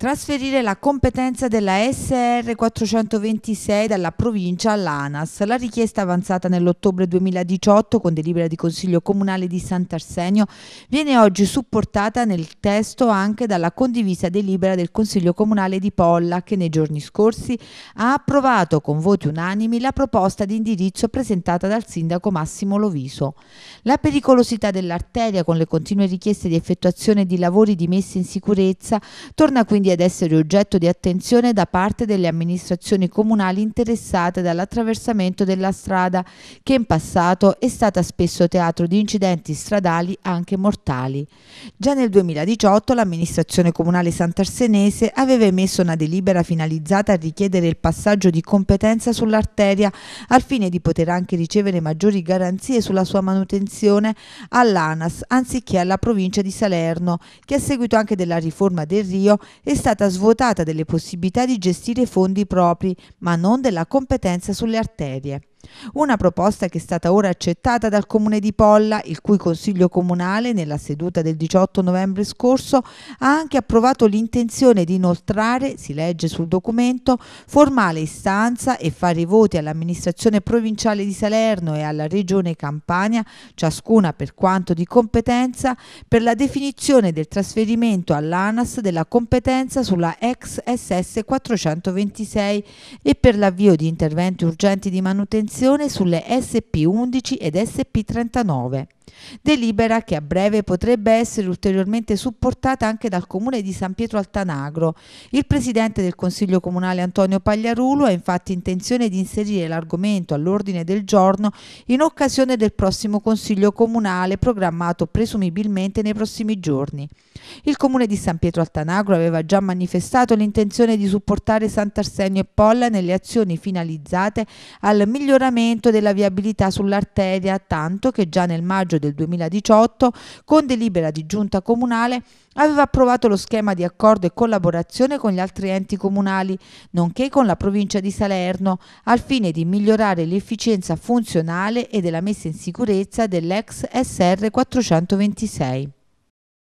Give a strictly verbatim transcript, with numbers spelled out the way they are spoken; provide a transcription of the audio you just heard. Trasferire la competenza della S R quattrocentoventisei dalla provincia all'ANAS. La richiesta avanzata nell'ottobre duemiladiciotto con delibera di Consiglio Comunale di Sant'Arsenio viene oggi supportata nel testo anche dalla condivisa delibera del Consiglio Comunale di Polla, che nei giorni scorsi ha approvato con voti unanimi la proposta di indirizzo presentata dal sindaco Massimo Loviso. La pericolosità dell'arteria, con le continue richieste di effettuazione di lavori di messa in sicurezza, torna quindi ad essere oggetto di attenzione da parte delle amministrazioni comunali interessate dall'attraversamento della strada, che in passato è stata spesso teatro di incidenti stradali anche mortali. Già nel duemiladiciotto l'amministrazione comunale sant'arsenese aveva emesso una delibera finalizzata a richiedere il passaggio di competenza sull'arteria al fine di poter anche ricevere maggiori garanzie sulla sua manutenzione all'ANAS anziché alla provincia di Salerno, che a seguito anche della riforma del Rio è stata svuotata delle possibilità di gestire fondi propri, ma non della competenza sulle arterie. Una proposta che è stata ora accettata dal Comune di Polla, il cui Consiglio Comunale, nella seduta del diciotto novembre scorso, ha anche approvato l'intenzione di inoltrare, si legge sul documento, formale istanza e fare i voti all'amministrazione provinciale di Salerno e alla regione Campania, ciascuna per quanto di competenza, per la definizione del trasferimento all'ANAS della competenza sulla ex S S quattrocentoventisei e per l'avvio di interventi urgenti di manutenzione sulle S P undici ed S P trentanove. Delibera che a breve potrebbe essere ulteriormente supportata anche dal Comune di San Pietro al Tanagro. Il Presidente del Consiglio Comunale Antonio Pagliarulo ha infatti intenzione di inserire l'argomento all'ordine del giorno in occasione del prossimo Consiglio Comunale, programmato presumibilmente nei prossimi giorni. Il Comune di San Pietro al Tanagro aveva già manifestato l'intenzione di supportare Sant'Arsenio e Polla nelle azioni finalizzate al miglioramento della viabilità sull'arteria, tanto che già nel maggio del duemiladiciotto, con delibera di giunta comunale, aveva approvato lo schema di accordo e collaborazione con gli altri enti comunali, nonché con la provincia di Salerno, al fine di migliorare l'efficienza funzionale e della messa in sicurezza dell'ex S R quattrocentoventisei.